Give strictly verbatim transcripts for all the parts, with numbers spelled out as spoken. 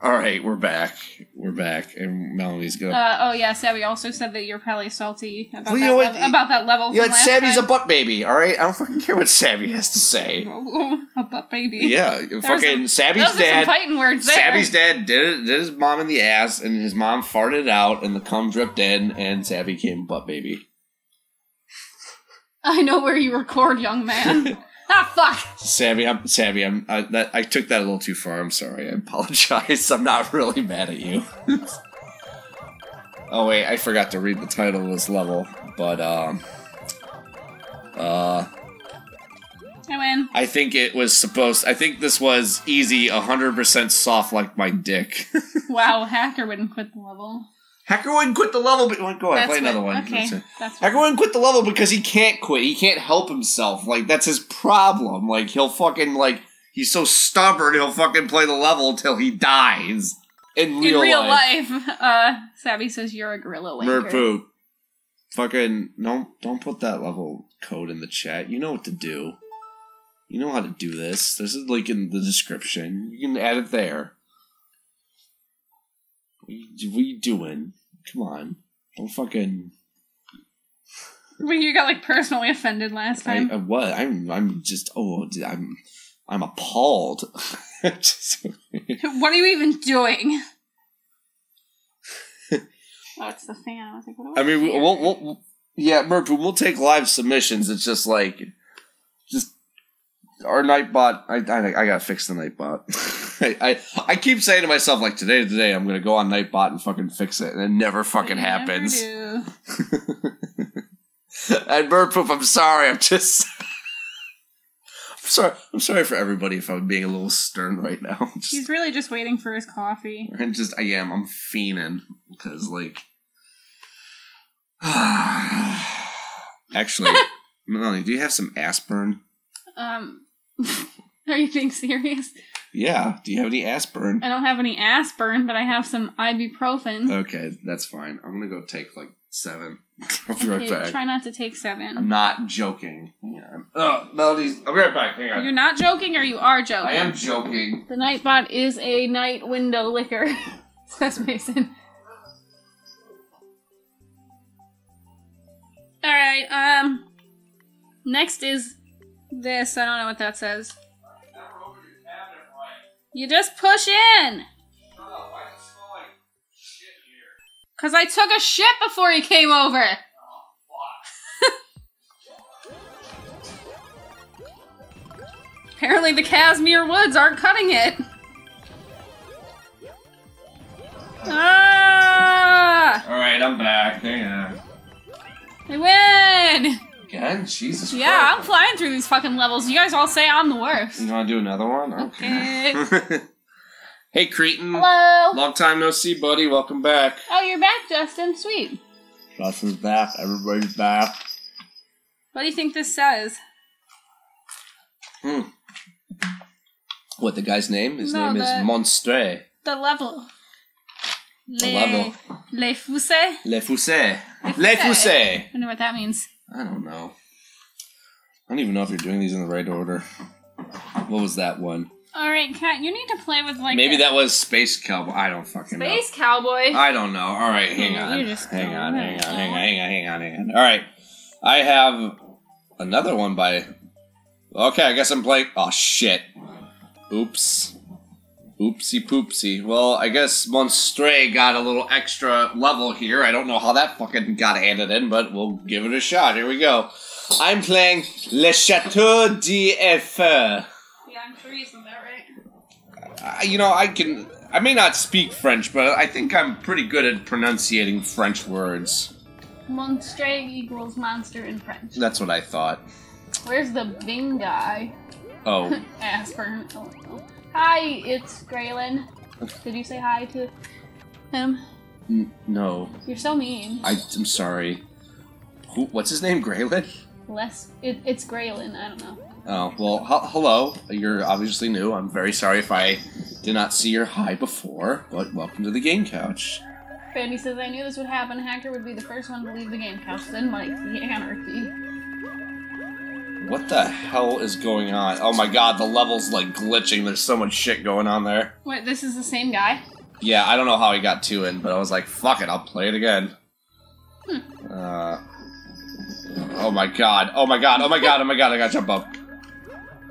All right, we're back. We're back, and Melanie's going. Uh, oh yeah, Savvy also said that you're probably salty about, well, that, you know what, level, about that level. Yeah, Savvy's time. A butt baby. All right, I don't fucking care what Savvy has to say. A butt baby. Yeah, there fucking some, Savvy's dad. Some fighting words there. Savvy's dad did, did his mom in the ass, and his mom farted out, and the cum dripped in, and Savvy came butt baby. I know where you record, young man. Ah, fuck! Savvy, I'm, Savvy, I'm, I, that, I took that a little too far. I'm sorry. I apologize. I'm not really mad at you. Oh, wait. I forgot to read the title of this level, but, um... Uh... I win. I think it was supposed... I think this was easy, one hundred percent soft like my dick. Wow, Hacker wouldn't quit the level. Hacker wouldn't quit the level, but... Go ahead, that's play what, another one. Okay, that's that's Hacker wouldn't quit the level because he can't quit. He can't help himself. Like, that's his problem. Like, he'll fucking, like... He's so stubborn, he'll fucking play the level until he dies. In real, In real life. life. Uh, Savvy says you're a gorilla wanker. Murpoo. Fucking... No, don't put that level code in the chat. You know what to do. You know how to do this. This is, like, in the description. You can add it there. What are you doing? Come on. Don't fucking... When you got, like, personally offended last time. I, I was. I'm, I'm just... Oh, I'm I'm appalled. Just, what are you even doing? Oh, it's the fan. I was like, what do I, I mean, we'll, we'll, we'll... Yeah, Murph, we'll take live submissions. It's just like... Just... Our Nightbot... I, I, I gotta fix the Nightbot. I, I I keep saying to myself, like, today today I'm gonna go on Nightbot and fucking fix it, and it never fucking I happens. Never do. And Murpoo, I'm sorry. I'm just I'm sorry. I'm sorry for everybody if I'm being a little stern right now. Just, he's really just waiting for his coffee. And just I am. I'm fiending because, like, actually, Melanie, do you have some aspirin? Um, are you being serious? Yeah. Do you have any aspirin? I don't have any aspirin, but I have some ibuprofen. Okay, that's fine. I'm gonna go take like seven. I'll be okay, right back. Try not to take seven. I'm not joking. Hang on. Oh, Melody's. I'll be right back. Hang on. You're not joking, or you are joking? I am joking. The Nightbot is a night window liquor. Says Mason. All right. Um. Next is this. I don't know what that says. You just push in! Shut up, I just smell like shit here. Cause I took a shit before you came over! Oh, fuck. Apparently the Casimir Woods aren't cutting it. Ah! Alright, I'm back. Hang on. I win! Again? Jesus Christ. Yeah, I'm flying through these fucking levels. You guys all say I'm the worst. You want to do another one? Okay. Okay. Hey, Creighton. Hello. Long time no see, buddy. Welcome back. Oh, you're back, Justin. Sweet. Justin's back. Everybody's back. What do you think this says? Hmm. What, the guy's name? His no, name the, is Monstre. The level. The Les, level. Les Foussets. Les Foussets. Les Foussets. I know what that means. I don't know. I don't even know if you're doing these in the right order. What was that one? Alright, Kat, you need to play with, like... Maybe a... that was Space Cowboy. I don't fucking know. Space Cowboy? I don't know. Alright, hang on. Hang on, hang on, hang on, hang on, hang on, hang on. Alright. I have another one by... Okay, I guess I'm playing... Oh, shit. Oops. Oopsie poopsie. Well, I guess Monstre got a little extra level here. I don't know how that fucking got handed in, but we'll give it a shot. Here we go. I'm playing Le Château d'Efeu. Yeah, I'm sure you said that right. I, you know, I can... I may not speak French, but I think I'm pretty good at pronunciating French words. Monstre equals monster in French. That's what I thought. Where's the Bing guy? Oh. Asper. Oh, oh. Hi, it's Graylin. Did you say hi to him? N no. You're so mean. I, I'm sorry. Who? What's his name? Graylin? Les. It, it's Graylin. I don't know. Oh, well, h hello. You're obviously new. I'm very sorry if I did not see your hi before, but welcome to the game couch. Randy says, I knew this would happen. Hacker would be the first one to leave the game couch, then Mike, the anarchy. What the hell is going on? Oh my god, the level's like glitching. There's so much shit going on there. Wait, this is the same guy? Yeah, I don't know how he got two in, but I was like, fuck it, I'll play it again. Hmm. Uh, oh my god, oh my god, oh my god, oh my god, I gotta jump up.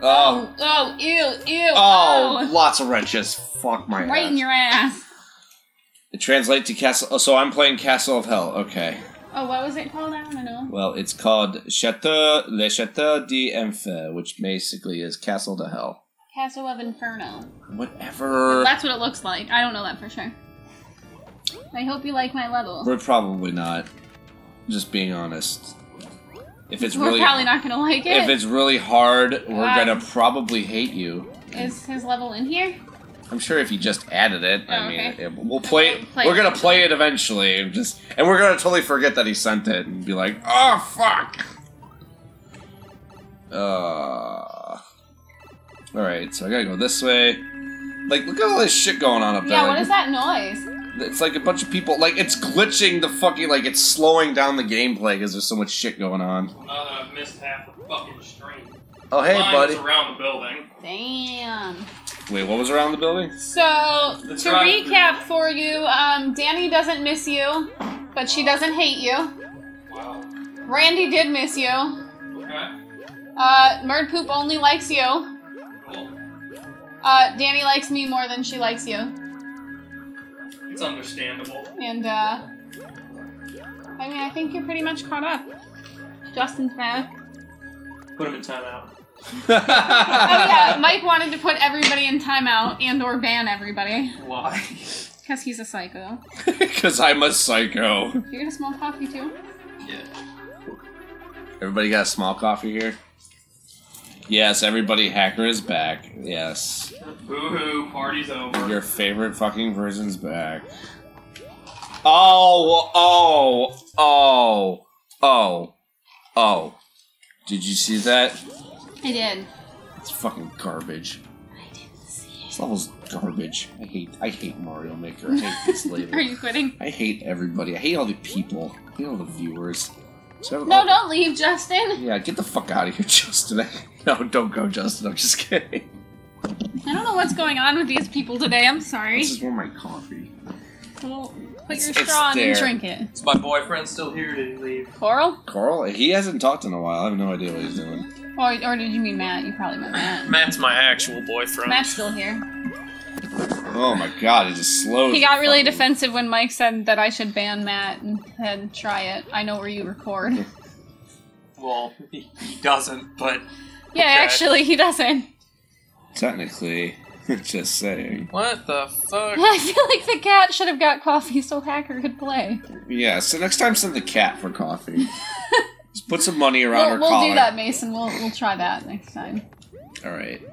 Oh. Oh, oh, ew, ew, oh. Oh, lots of wrenches. Fuck my ass. Right in your ass. It translates to Castle... Oh, so I'm playing Castle of Hell. Okay. Oh, what was it called? I don't know. Well, it's called Chateau... Le Château d'Enfer, which basically is Castle to Hell. Castle of Inferno. Whatever. That's what it looks like. I don't know that for sure. I hope you like my level. We're probably not. Just being honest. If it's we're really, probably not gonna like it. If it's really hard, we're um, gonna probably hate you. Is his level in here? I'm sure if you just added it. Oh, I mean, okay. it, we'll play. Okay, play we're it. gonna play it eventually. Just and we're gonna totally forget that he sent it and be like, oh fuck. Uh. All right, so I gotta go this way. Like, look at all this shit going on up yeah, there. Yeah, what like, is that noise? It's like a bunch of people, like, it's glitching the fucking, like, it's slowing down the gameplay because there's so much shit going on. Another mishap with fucking stream. Oh, hey, Mine buddy. around the building. Damn. Wait, what was around the building? So, the to recap for you, um, Danny doesn't miss you, but she doesn't hate you. Wow. Randy did miss you. Okay. Uh, Murpoo only likes you. Cool. Uh, Danny likes me more than she likes you. It's understandable. And, uh, I mean, I think you're pretty much caught up. Justin's back. Put him in timeout. Oh, yeah, Mike wanted to put everybody in timeout and or ban everybody. Why? Because he's a psycho. Because I'm a psycho. You're going to small coffee, too? Yeah. Everybody got a small coffee here? Yes, everybody, Hacker is back. Yes. Boo-hoo, party's over. Your favorite fucking version's back. Oh, oh, oh, oh, oh. Did you see that? I did. It's fucking garbage. I didn't see it. This level's garbage. I hate, I hate Mario Maker. I hate this label. Are you quitting? I hate everybody. I hate all the people. I hate all the viewers. So, no, uh, don't leave, Justin! Yeah, get the fuck out of here, Justin. No, don't go, Justin. I'm just kidding. I don't know what's going on with these people today. I'm sorry. This is where my coffee. Well, put it's, your straw in and drink it. Is my boyfriend still here? Did he leave? Coral? Coral? He hasn't talked in a while. I have no idea what he's doing. Or, or did you mean Matt? You probably meant Matt. Matt's my actual boyfriend. Matt's still here. Oh my god, it just slowed. He got really defensive when Mike said that I should ban Matt and, and try it. I know where you record. Well, he doesn't, but... Yeah, okay. Actually, he doesn't. Technically, just saying. What the fuck? I feel like the cat should have got coffee so Hacker could play. Yeah, so next time send the cat for coffee. Just put some money around we'll, her we'll collar. We'll do that, Mason. We'll, we'll try that next time. Alright.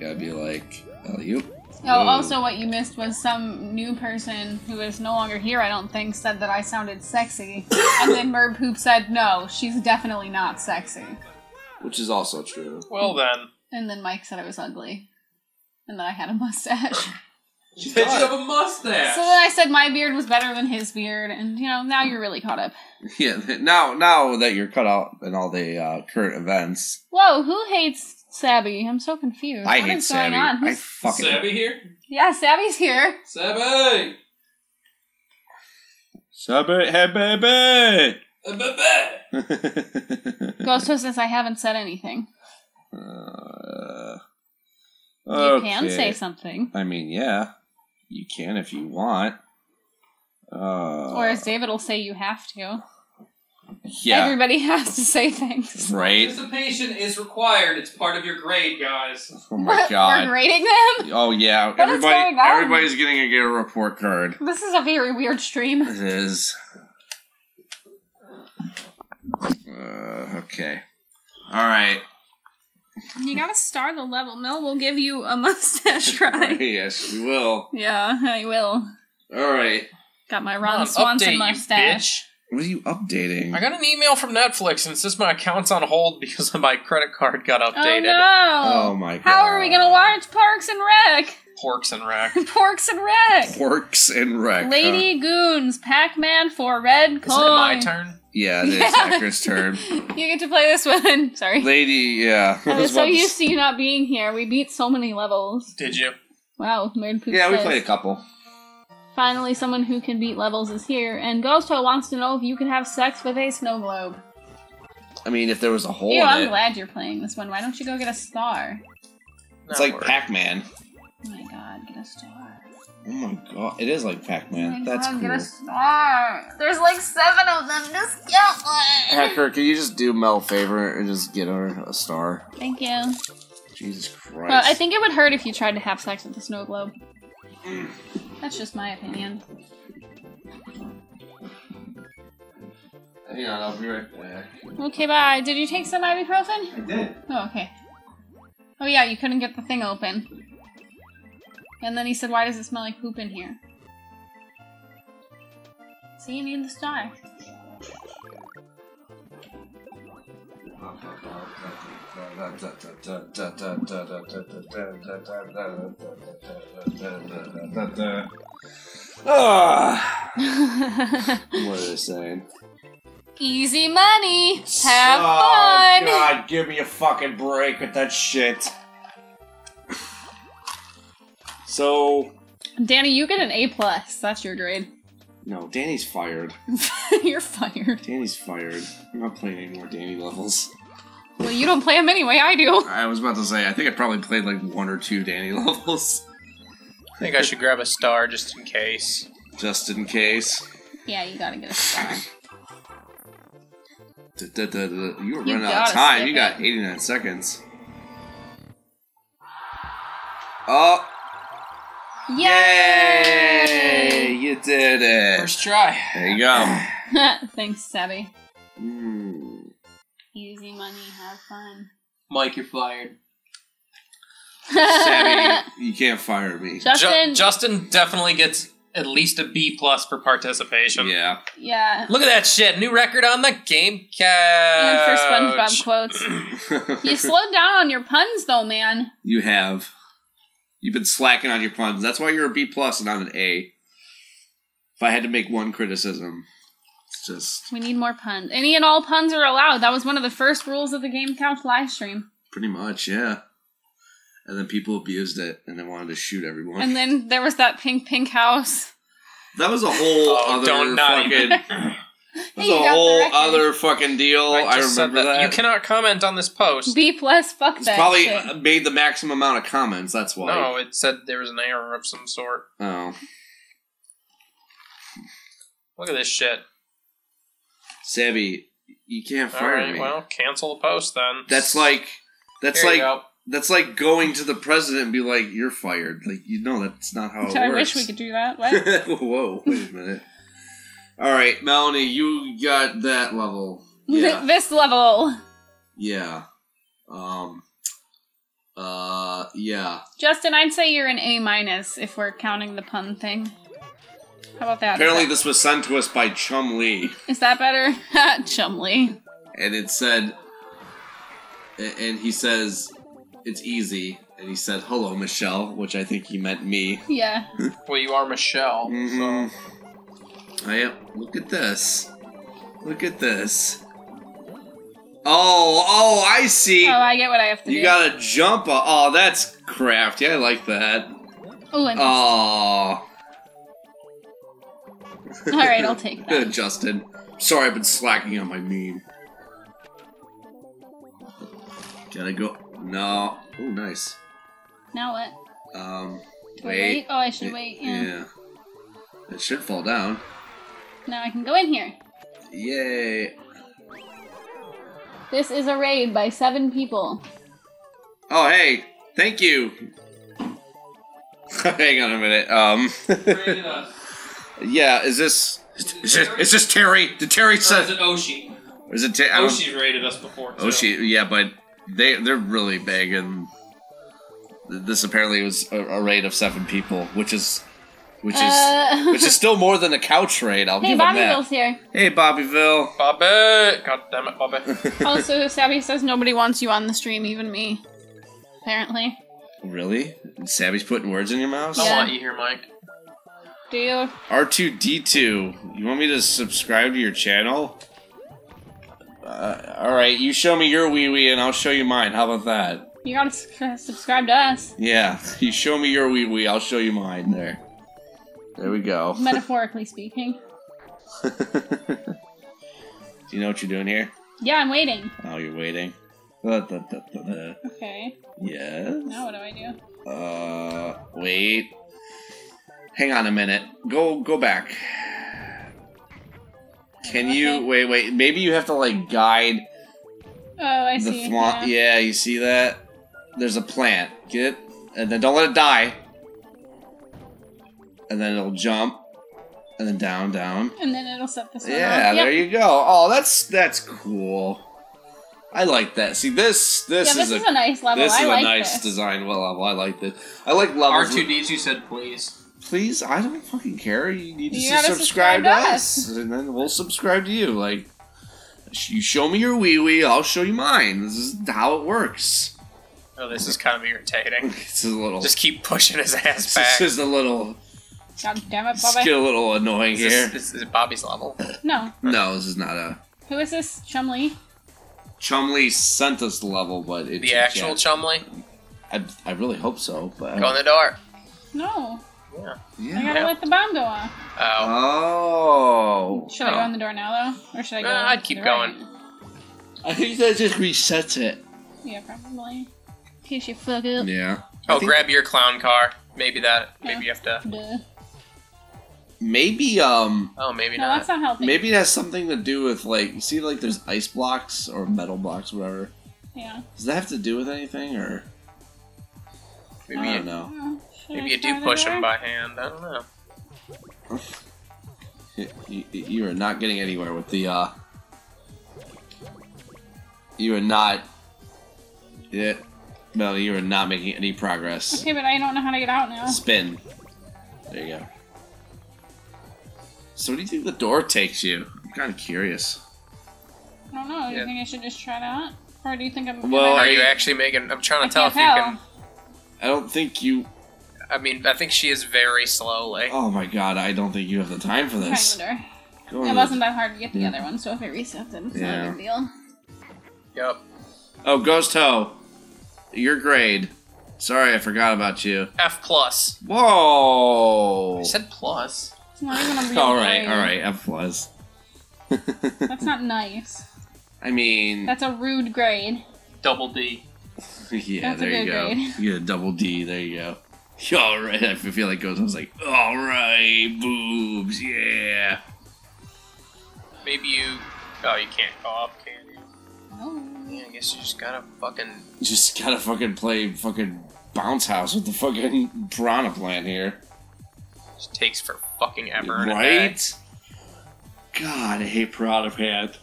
Gotta be like, oh, you. Oh, also, what you missed was some new person who is no longer here, I don't think, said that I sounded sexy. And then Murpoo said, no, she's definitely not sexy. Which is also true. Well, then. And then Mike said I was ugly. And that I had a mustache. She said you have a mustache! So then I said my beard was better than his beard, and, you know, now you're really caught up. Yeah, now now that you're caught up in all the uh, current events. Whoa, who hates... Savvy, I'm so confused. I what hate is going Savvy. On? I fucking Savvy here? Yeah, Savvy's here. Savvy! Savvy, hey baby! Hey baby! Ghost says I haven't said anything. Uh, okay. You can say something. I mean, yeah. You can if you want. Uh, or as David will say, you have to. Yeah. Everybody has to say things. Right? Participation is required. It's part of your grade, guys. Oh my what? God. We're grading them? Oh yeah. What Everybody, is going on? Everybody's getting a, get a report card. This is a very weird stream. It is. Uh, okay. Alright. You gotta star the level. Mel will give you a mustache try. Yes, we will. Yeah, I will. Alright. Got my Ron Swanson update, mustache. What are you updating? I got an email from Netflix, and it says my account's on hold because my credit card got updated. Oh, no. Oh, my God. How are we going to watch Parks and Rec? Porks and Rack. Porks and Rack. Porks and Rack. Lady uh, Goons, Pac-Man for red coin. Is it my turn? Yeah, it is yeah. Hacker's turn. You get to play this one. Sorry. Lady, yeah. I was so used to you not being here. We beat so many levels. Did you? Wow. Nerd Poop yeah, says. We played a couple. Finally, someone who can beat levels is here, and Ghosto wants to know if you can have sex with a snow globe. I mean, if there was a hole Ew, in I'm it. I'm glad you're playing this one. Why don't you go get a star? It's not like Pac-Man. Oh my god, get a star. Oh my god, it is like Pac-Man. That's god, cool. Get a star. There's like seven of them, just get one! Hacker, can you just do Mel a favor and just get her a star? Thank you. Jesus Christ. Well, I think it would hurt if you tried to have sex with the snow globe. Mm. That's just my opinion. Hang on, I'll be right back. Okay, bye. Did you take some ibuprofen? I did. Oh, okay. Oh yeah, you couldn't get the thing open. And then he said, why does it smell like poop in here? See, you need the star. What are they saying? Easy money! Have fun! Oh god, give me a fucking break with that shit. So... Danny, you get an A plus. That's your grade. No, Danny's fired. You're fired. Danny's fired. I'm not playing any more Danny levels. Well, you don't play them anyway, I do. I was about to say, I think I probably played like one or two Danny levels. I think I should grab a star just in case. Just in case. Yeah, you gotta get a star. Da, da, da, da. You were you running out of time. You got eighty-nine seconds. Oh! Yay! Yay! You did it! First try. There you go. Thanks, Savvy. Mm. Easy money, have fun. Mike, you're fired. Savvy, you can't fire me. Justin, Ju Justin definitely gets at least a B plus for participation. Yeah. Yeah. Look at that shit. New record on the game couch. And for SpongeBob quotes. You slowed down on your puns though, man. You have. You've been slacking on your puns. That's why you're a B plus and not an A. If I had to make one criticism, it's just... We need more puns. Any and all puns are allowed. That was one of the first rules of the Game Couch live stream. Pretty much, yeah. And then people abused it, and they wanted to shoot everyone. And then there was that pink, pink house. That was a whole oh, other don't fucking... that was hey, a whole other fucking deal. I, I remember that. that. You cannot comment on this post. B plus, fuck it's that probably shit. Made the maximum amount of comments, that's why. No, it said there was an error of some sort. Oh. Look at this shit. Savvy, you can't fire right, me. Well, cancel the post then. That's like... That's Here like... You go. That's like going to the president and be like, you're fired. Like, you know, that's not how it I works. I wish we could do that. What? Whoa, wait a minute. All right, Melanie, you got that level. Yeah. This level. Yeah. Um. Uh, yeah. Justin, I'd say you're an A minus if we're counting the pun thing. How about that? Apparently this was sent to us by Chumlee. Is that better? Chumlee. And it said... And he says... It's easy. And he said, hello, Michelle, which I think he meant me. Yeah. Well, you are Michelle, mm-hmm. so... I am. Look at this. Look at this. Oh, oh, I see. Oh, I get what I have to you do. You gotta jump. Oh, that's crafty. I like that. Oh, I missed. Oh. All right, I'll take that. Justin. Sorry I've been slacking on my meme. Gotta go... No. Oh, nice. Now what? Um, wait. wait. Oh, I should it, wait. Yeah. yeah. It should fall down. Now I can go in here. Yay. This is a raid by seven people. Oh, hey. Thank you. Hang on a minute. Um. yeah, is this... Is this, is this Terry? Did Terry say... Is it Oshi? Or is it Terry? Oshi's raided us before, too. Oshi, yeah, but... They, they're really big, and this apparently was a, a raid of seven people, which is which is, uh, which is still more than a couch raid, I'll hey, give them that. Hey, Bobbyville's here. Hey, Bobbyville. Bobby! God damn it, Bobby. Also, Savvy says nobody wants you on the stream, even me. Apparently. Really? Savvy's putting words in your mouth? Yeah. I want you here, Mike. Deal. R two D two, you want me to subscribe to your channel? Uh, Alright, you show me your wee-wee and I'll show you mine. How about that? You gotta subscribe to us. Yeah, you show me your wee-wee, I'll show you mine. There. There we go. Metaphorically speaking. Do you know what you're doing here? Yeah, I'm waiting. Oh, you're waiting. Da, da, da, da, da. Okay. Yes? Now what do I do? Uh, wait. Hang on a minute. Go, go back. Can okay. you... Wait, wait. Maybe you have to, like, guide... Oh, I the see. Yeah. yeah, you see that? There's a plant. Get it? And then don't let it die. And then it'll jump. And then down, down. And then it'll set this one off. Yeah, yep. There you go. Oh, that's that's cool. I like that. See, this this, yeah, is, this a, is a nice level. This I is like a nice this. design level. I like this. I like levels. R two Ds, you said please. Please? I don't fucking care. You need to you subscribe, subscribe to us. us. And then we'll subscribe to you. Like, you show me your wee-wee, I'll show you mine. This is how it works. Oh, this is kind of irritating. It's a little... Just keep pushing his ass back. This is a little... God damn it, Bobby. It's getting a little annoying is this, here. This is Bobby's level. No. No, this is not a... Who is this? Chumlee? Chumlee sent us the level, but it's... The actual Chumlee? I, I really hope so, but... Go in the door. No. Yeah. yeah. I gotta yeah. let the bomb go off. Oh. oh. Should I go in the door now, though? Or should I go... Uh, I'd keep going. Right? I think that just resets it. Yeah, probably. In case you fuck up. Yeah. Oh, grab your clown car. Maybe that... Yeah. Maybe you have to... Duh. Maybe, um... Oh, maybe no, not. No, that's not helping. Maybe it has something to do with, like... You see, like, there's ice blocks or metal blocks, whatever. Yeah. Does that have to do with anything, or... Maybe I don't you, know. know. Maybe I you do push them by hand. I don't know. you, you are not getting anywhere with the, uh... You are not... Yeah. No, you are not making any progress. Okay, but I don't know how to get out now. Spin. There you go. So, what do you think the door takes you? I'm kind of curious. I don't know. Do yeah. you think I should just try that? Or do you think I'm... Well, are you actually making... I'm trying to I tell if tell. you can... I don't think you... I mean, I think she is very slowly. Oh my god, I don't think you have the time for this. It wasn't that hard to get the yeah. other one, so if it resets it, it's yeah. not a big deal. Yep. Oh, Ghost Ho. Your grade. Sorry, I forgot about you. F plus. Whoa! I said plus. It's not even a real grade. Alright, alright, F plus. That's not nice. I mean... That's a rude grade. Double D. yeah, That's there a good you go. Grade. You get a double D, there you go. Alright, I feel like Ghost I was like, alright, boobs, yeah. Maybe you... Oh, you can't go up, can you? No. Yeah, I guess you just gotta fucking... Just gotta fucking play fucking bounce house with the fucking piranha plant here. Just takes for fucking ever. Right? God, I hate piranha pants.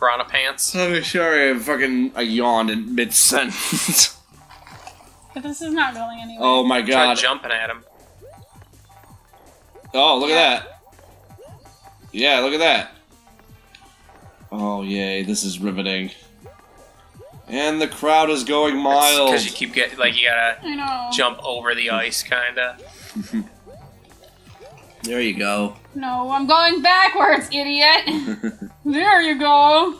Piranha pants? I'm sorry, I fucking I yawned in mid-sentence. But this is not going anywhere. Oh my god. Try jumping at him. Oh, look yeah. at that. Yeah, look at that. Oh, yay, this is riveting. And the crowd is going miles. Because you keep getting, like, you gotta jump over the ice, kinda. There you go. No, I'm going backwards, idiot! There you go!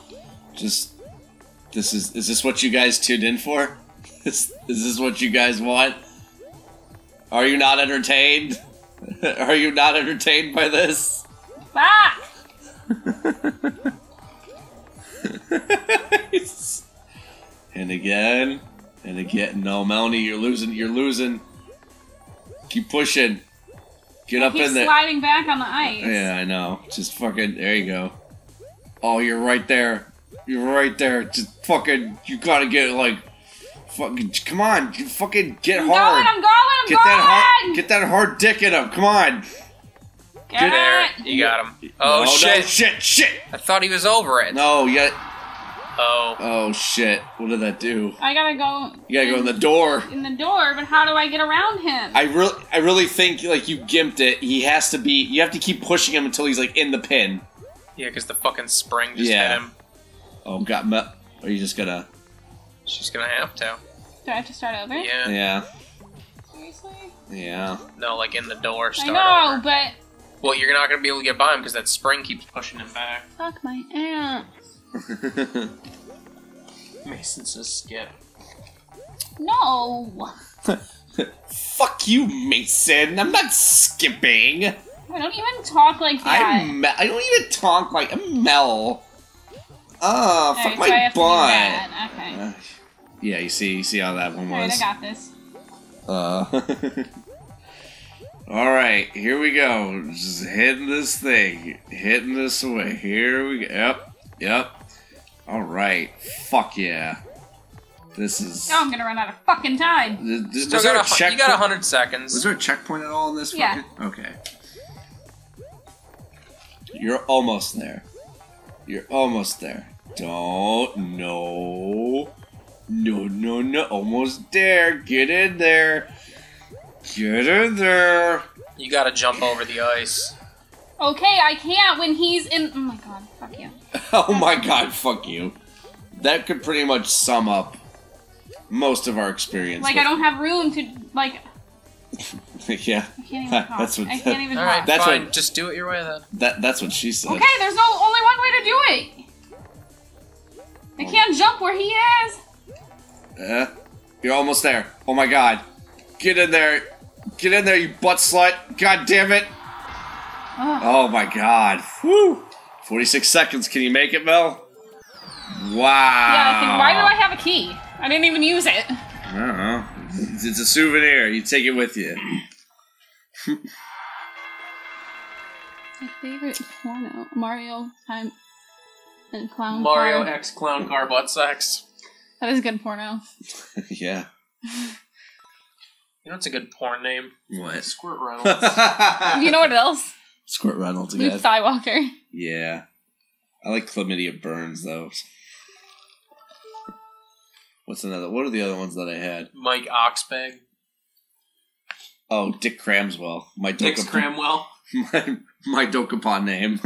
Just, this is, is this what you guys tuned in for? Is, is this what you guys want? Are you not entertained? Are you not entertained by this? Fuck! And again, and again. No, Melanie, you're losing. You're losing. Keep pushing. Get I up keep in there. Sliding back on the ice. Yeah, I know. Just fucking. There you go. Oh, you're right there. You're right there. Just fucking. You gotta get like. Fucking. Come on. You fucking get I'm hard. Going, I'm going. I'm get going. That hard, get that hard dick in him. Come on. Get, get there. It. You got him. Oh no, shit! No, shit! Shit! I thought he was over it. No, yet. Oh. Oh shit! What did that do? I gotta go. You gotta in, go in the door. In the door, but how do I get around him? I really, I really think like you gimped it. He has to be. You have to keep pushing him until he's like in the pin. Yeah, because the fucking spring just yeah. hit him. Oh god, are you just gonna? She's gonna have to. Do I have to start over? Yeah. Yeah. Seriously? Yeah. No, like in the door, start I know, over. But... Well, you're not gonna be able to get by him because that spring keeps pushing him back. Fuck my ass. Mason says skip. No! Fuck you, Mason! I'm not skipping! I don't even talk like that. I'm I don't even talk like I'm Mel. Oh, fuck right, my so I have butt. To do that. Okay. Uh, yeah, you see, you see how that one was. Alright, I got this. Uh. Alright, here we go. Just hitting this thing. Hitting this away. Here we go. Yep. Yep. Alright. Fuck yeah. This is... Oh, I'm gonna run out of fucking time. This, this, was got there a you got one hundred seconds. Was there a checkpoint at all in this? Yeah. Fucking? Okay. You're almost there. You're almost there. Don't. No. No, no, no. Almost there. Get in there. Get in there. You gotta jump over the ice. Okay, I can't when he's in. Oh my god, fuck you. Oh my god, fuck you. That could pretty much sum up most of our experience. Like, I don't have room to, like... Yeah. I can't even talk. That's what, I can't even all talk. Right, that's fine. What, just do it your way, then. That, that's what she said. Okay, there's no, only one way to do it! I can't jump where he is! Uh, you're almost there. Oh my god. Get in there. Get in there, you butt slut. God damn it. Ugh. Oh my god. Whew. forty-six seconds. Can you make it, Mel? Wow. Yeah, I think, why do I have a key? I didn't even use it. I don't know. It's a souvenir. You take it with you. My favorite porno. Mario time and clown Mario car. X clown car butt sex. That is a good porno. Yeah. You know what's a good porn name? What? Squirt Reynolds. You know what else? Squirt Reynolds again. Luke Skywalker. Yeah. I like Chlamydia Burns, though. What's another? What are the other ones that I had? Mike Oxbag. Oh, Dick Cramswell. My Dick Cramwell. My, my Dokapon name.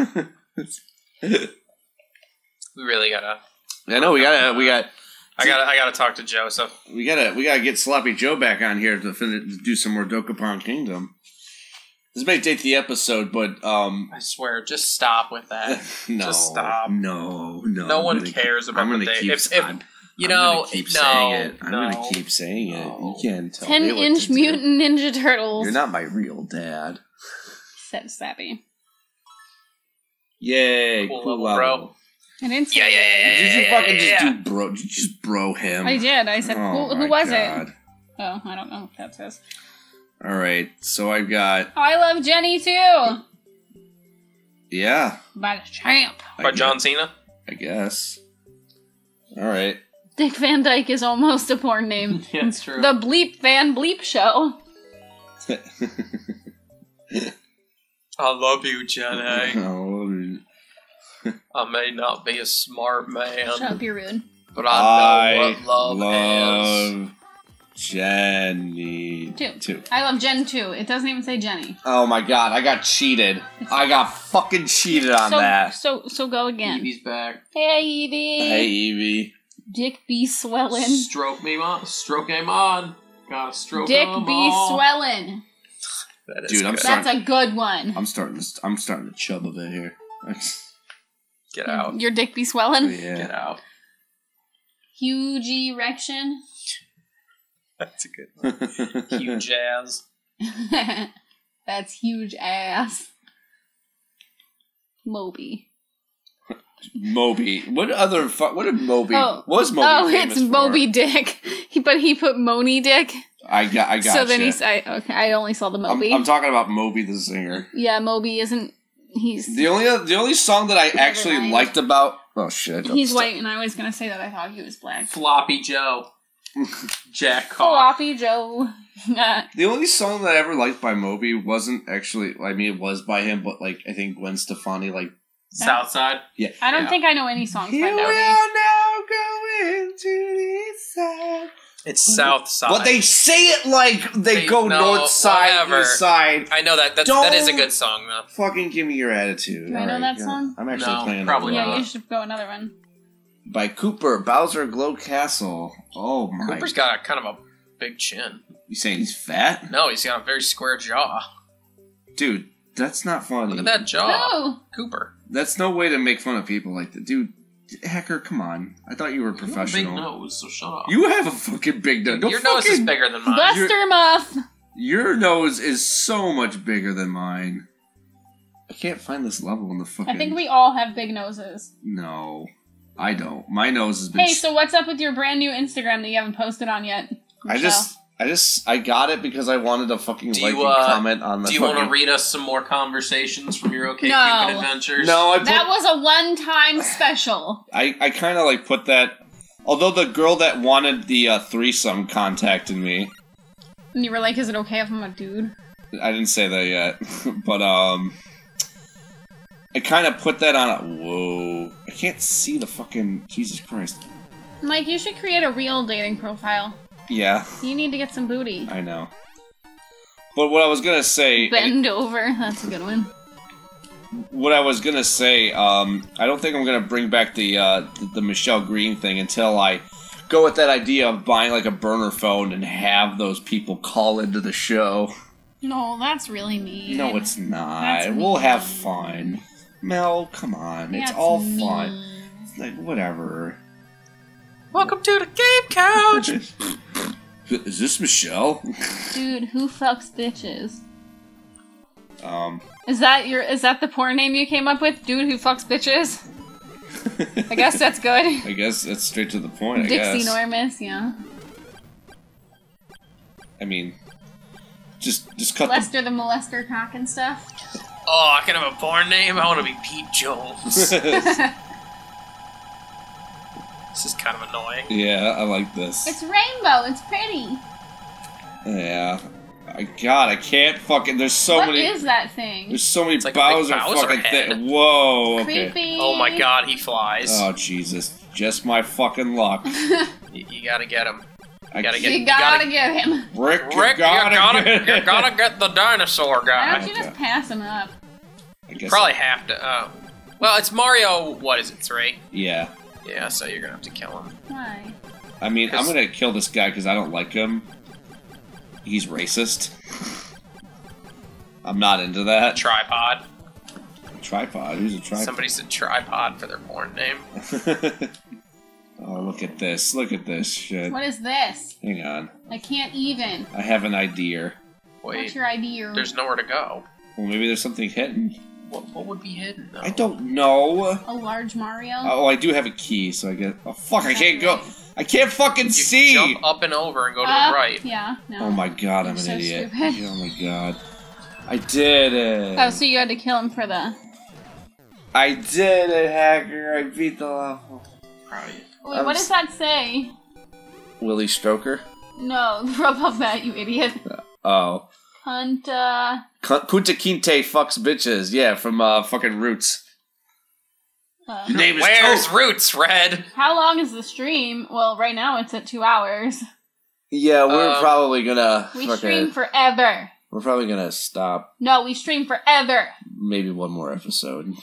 We really gotta. I know we gotta. We got. I gotta. I gotta talk to Joseph. We gotta. We gotta get Sloppy Joe back on here to, finish, to do some more Dokapon Kingdom. This may date the episode, but um. I swear, just stop with that. No, just stop. No, no. No one cares keep, about I'm the date. Keep, if, if, I'm, you know, I'm keep no, saying it. I'm no, gonna keep saying no. it. You can't tell me what to do. Ten-inch mutant ninja turtles. You're not my real dad. Said Savvy. Yay, cool, cool level, bro. I didn't say. Yeah, yeah, yeah. Did you fucking yeah, yeah. just do bro? Did you just bro him? I did. I said, oh, who, who was God. it? Oh, I don't know what that says. All right, so I've got. I love Jenny too. Yeah. By the champ. I By guess. John Cena. I guess. All right. Dick Van Dyke is almost a porn name. Yeah, that's true. The Bleep Van Bleep Show. I love you, Jenny. I love you. I may not be a smart man. Shut up, you're rude. But I know I what love, love is. Jenny two. two. I love Jen two. It doesn't even say Jenny. Oh my god, I got cheated. It's I got fucking cheated on so, that. So so go again. Evie's back. Hey Evie. Hey Evie. Dick be swellin'. Stroke me on. Stroke him on. Gotta stroke Dick him be swellin'. That is Dude, good. I'm starting, That's a good one. I'm starting to I'm starting to chub a bit here. Get out. Your dick be swellin'? Oh, yeah. Get out. Huge erection. That's a good one. Huge ass. That's huge ass. Moby. Moby. What other? Fu what did Moby? Oh, what was Moby? Oh, it's Moby for? Dick. He, but he put Moni Dick. I got. I got. So then you. he. I, okay, I only saw the Moby. I'm, I'm talking about Moby the singer. Yeah, Moby isn't. He's the only. The only song that I actually night. liked about. Oh shit. He's stop. white, and I was gonna say that I thought he was black. Floppy Joe. Jack Floppy Joe. The only song that I ever liked by Moby wasn't actually, I mean, it was by him, but like I think Gwen Stefani, like Southside. Yeah, I don't yeah. think I know any songs Here by Moby. We are now going to the east side. It's Southside. But they say it like they, they go no, north side, east side. I know that. That's, that is a good song though. Fucking give me your attitude. Do I know right, that yeah. song? I'm actually no, playing probably. Another. Yeah, you should go another one. by Cooper, Bowser Glow Castle. Oh my. Cooper's got a, kind of a big chin. You saying he's fat? No, he's got a very square jaw. Dude, that's not funny. Look at that jaw. No. Cooper. That's no way to make fun of people like that. Dude, Hacker, come on. I thought you were a professional. You have a big nose, so shut up. You have a fucking big nose. Don't Your fucking... nose is bigger than mine. Bust him off. Your nose is so much bigger than mine. I can't find this level in the fucking... I think we all have big noses. No, I don't. My nose has been... Hey, so what's up with your brand new Instagram that you haven't posted on yet, Michelle? I just... I just, I got it because I wanted to fucking do like you, uh, and comment on the Do you fucking... want to read us some more conversations from your OK no. Cupid adventures? No, I put... That was a one-time special. I, I kind of like put that... Although the girl that wanted the uh, threesome contacted me. And you were like, is it okay if I'm a dude? I didn't say that yet. But, um... I kind of put that on a... Whoa. I can't see the fucking... Jesus Christ. Mike, you should create a real dating profile. Yeah. You need to get some booty. I know. But what I was gonna say... Bend it, over. That's a good one. What I was gonna say, um, I don't think I'm gonna bring back the, uh, the, the Michelle Green thing until I go with that idea of buying, like, a burner phone and have those people call into the show. No, that's really mean. No, it's not. That's we'll mean. have fun. Mel, come on. That's it's all mean. fun. It's like, whatever. Welcome to the game couch! Is this Michelle? Dude, who fucks bitches? Um. Is that your? Is that the porn name you came up with? Dude who fucks bitches? I guess that's good. I guess that's straight to the point, I guess. Dixie-normous, yeah. I mean, just just cut. Lester the, the molester cock and stuff. Oh, I can have a porn name. I want to be Pete Jones. This is kind of annoying. Yeah, I like this. It's rainbow. It's pretty. Yeah. God, I can't fucking... There's so what many... What is that thing? There's so many like Bowser, Bowser fucking things. Whoa. Okay. Creepy. Oh my god, he flies. Oh, Jesus. Just my fucking luck. you, you gotta get him. You gotta, get, you gotta, you gotta get him. Rick, you Rick, gotta, you gotta get him. You gotta get the dinosaur guy. Why don't you okay. just pass him up? I guess you probably I... have to... Uh, well, it's Mario... What is it, three? Yeah. Yeah, so you're gonna have to kill him. Why? I mean, I'm gonna kill this guy because I don't like him. He's racist. I'm not into that. A tripod. A tripod? Who's a tripod? Somebody said tripod for their porn name. Oh, look at this. Look at this shit. What is this? Hang on. I can't even. I have an idea. Wait. What's your idea? There's nowhere to go. Well, maybe there's something hidden. What, what would be hidden, though? I don't know. A large Mario? Oh, I do have a key, so I get... Oh, fuck, I can't go... I can't fucking you see! Jump up and over and go to uh, the right. Yeah, no. Oh my god, I'm You're an so idiot. Stupid. Oh my god. I did it! Oh, so you had to kill him for the... I did it, Hacker! I beat the level. Probably. Wait, what does that say? Willy Stroker? No, rub up that, you idiot. Oh. Punta... Punta Quinte fucks bitches. Yeah, from uh, fucking Roots. Uh, Your name is Where's Toad. Roots, Red? How long is the stream? Well, right now it's at two hours. Yeah, we're um, probably gonna... We fucking, stream forever. We're probably gonna stop. No, we stream forever. Maybe one more episode.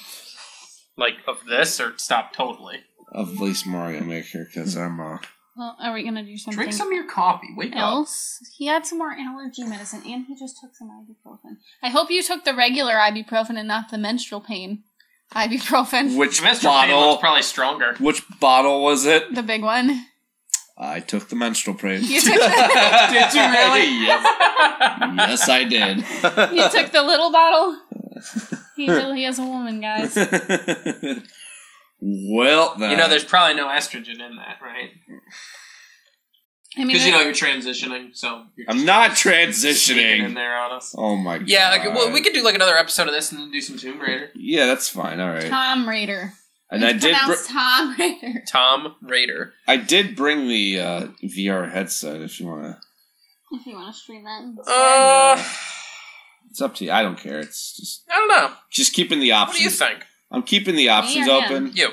Like, of this, or stop totally? Of least Mario Maker, because I'm... Uh, Well, are we gonna do something? Drink some of your coffee. Wake else? up. He had some more allergy medicine, and he just took some ibuprofen. I hope you took the regular ibuprofen and not the menstrual pain ibuprofen. Which menstrual bottle? Pain was probably stronger. Which bottle was it? The big one. I took the menstrual pain. You took the did you really? Yes. Yes, I did. You took the little bottle. He really is a woman, guys. Well, then. You know, there's probably no estrogen in that, right? I mean, because you know you're transitioning, so you're I'm not transitioning in there on us. Oh my god! Yeah, like, well, we could do like another episode of this and then do some Tomb Raider. Yeah, that's fine. All right. Tom Raider. And I did Tom Raider. Tom Raider. I did bring the uh, V R headset if you wanna. If you wanna stream that. Uh, yeah. It's up to you. I don't care. It's just. I don't know. Just keeping the options. What do you think? I'm keeping the options open. You.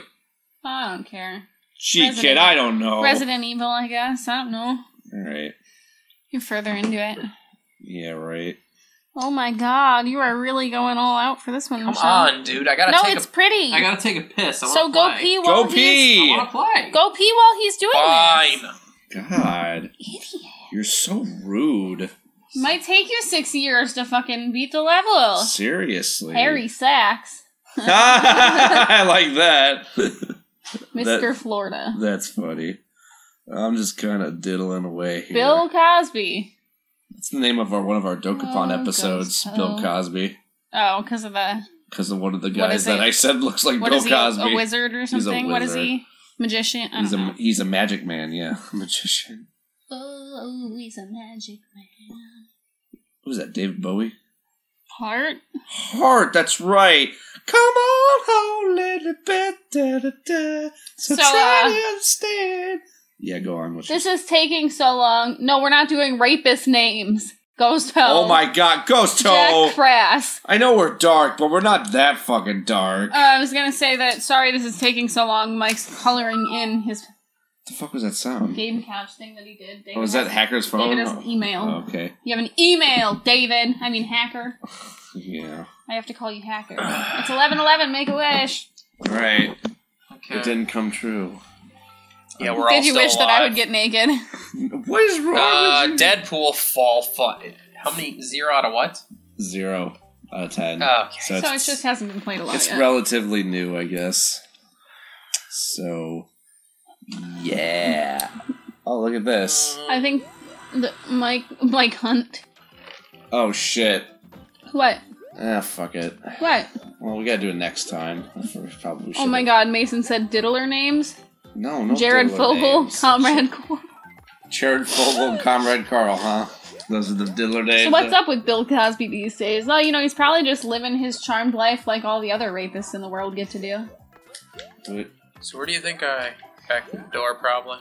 I don't care. Gee, kid, I don't know. Resident Evil, I guess. I don't know. All right. You're further into it. Yeah, right. Oh my god, you are really going all out for this one, Michelle. Come on, dude. I gotta no, take it's a, pretty. I gotta take a piss. I so wanna go play. pee while go he's... Pee. I wanna play. Go pee while he's doing Fine. this. God. Idiot. You're so rude. Might take you six years to fucking beat the level. Seriously. Harry Sacks. I like that. Mister That, Florida. That's funny. I'm just kind of diddling away here. Bill Cosby. That's the name of our one of our Dokapon oh, episodes, God. Bill Cosby. Oh, because of the... Because of one of the guys that I said looks like what Bill is he, Cosby. A wizard or something? Wizard. What is he? Magician? I don't he's, know. A, he's a magic man, yeah. Magician. Oh, he's a magic man. Who was that, David Bowie? Heart? Heart, that's right. Come on, whole little bit, da-da-da. So, so try uh, to understand. Yeah, go on. What's this your... is taking so long. No, we're not doing rapist names. Ghost Toe. Oh my god, Ghost Toe. Jack Crass. I know we're dark, but we're not that fucking dark. Uh, I was gonna say that, sorry this is taking so long. Mike's coloring in his... What the fuck was that sound? Game couch thing that he did. David oh, is that has, Hacker's phone? David has an email. Oh, okay. You have an email, David. I mean, Hacker. Yeah. I have to call you Hacker. It's eleven eleven, make a wish. All right. Okay. It didn't come true. Yeah, we're Did all you still wish alive. That I would get naked? What is wrong uh, with you? Deadpool fall fun. How many? Zero out of what? Zero out of ten. Oh, okay. So, so it just hasn't been played a lot It's yet. Relatively new, I guess. So, yeah. Oh, look at this. I think the Mike, Mike Hunt. Oh, shit. What? Ah, fuck it. What? Well, we gotta do it next time. Probably oh my god, Mason said diddler names? No, no. Jared Fogel, names. Comrade Carl. Jared Fogel, Comrade Carl, huh? Those are the diddler names. So what's up with Bill Cosby these days? Well, you know, he's probably just living his charmed life like all the other rapists in the world get to do. Wait. So where do you think I back the door, probably?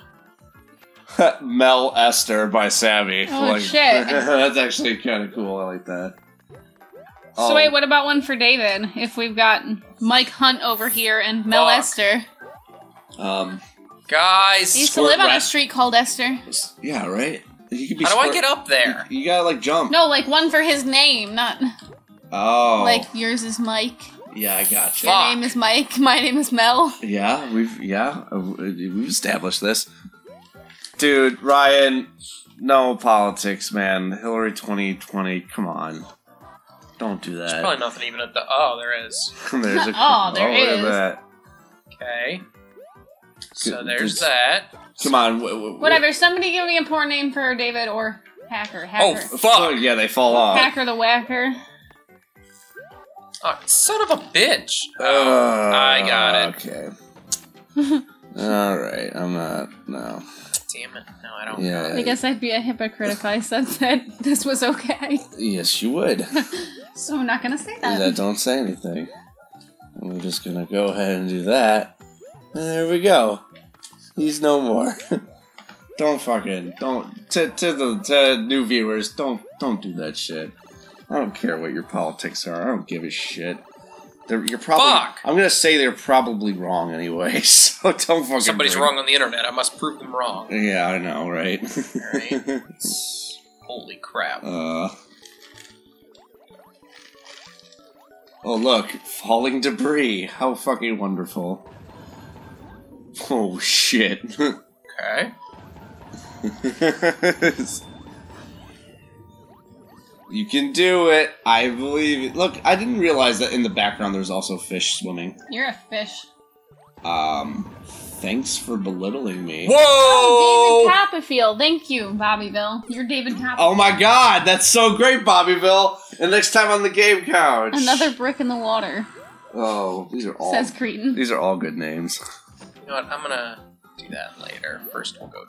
Mel Esther by Savvy. Oh, like, shit. That's actually kind of cool. I like that. So um, wait, what about one for David? If we've got Mike Hunt over here and Mel fuck. Esther... Um, guys, he used to live rat. on a street called Esther. Yeah, right. You could be How do I get up there? You, you gotta like jump. No, like one for his name, not. Oh. Like yours is Mike. Yeah, I gotcha. Your Fuck. name is Mike. My name is Mel. Yeah, we've yeah we've established this. Dude, Ryan, no politics, man. Hillary twenty twenty. Come on, don't do that. There's probably nothing even at the. Oh, there is. There's a. Oh, there oh, is. That. Okay. So there's it's, that. Come on. Wh wh Whatever. Somebody give me a poor name for David or Hacker. Hacker. Oh, fuck. Oh, yeah, they fall off. Hacker the Whacker. Oh, son of a bitch. Oh, uh, I got it. Okay. All right. I'm not. No. Damn it. No, I don't. Yeah, I guess I'd be a hypocrite if I said that this was okay. Yes, you would. So I'm not going to say that. Yeah, don't say anything. We're just going to go ahead and do that. And there we go. He's no more. Don't fucking don't to to the to new viewers. Don't don't do that shit. I don't care what your politics are. I don't give a shit. They're, you're probably. Fuck. I'm gonna say they're probably wrong anyway. So don't fucking. Somebody's wrong on the internet. I must prove them wrong. Yeah, I know, right? Right. Holy crap. Uh. Oh look, falling debris. How fucking wonderful. Oh shit. Okay. You can do it. I believe it. Look, I didn't realize that in the background there's also fish swimming. You're a fish. Um, thanks for belittling me. Whoa! Oh, David Copperfield. Thank you, Bobbyville. You're David Copperfield. Oh my god, that's so great, Bobbyville. And next time on the game couch. Another brick in the water. Oh, these are all. Says Creighton. These are all good names. You know what, I'm gonna do that later. First, we'll go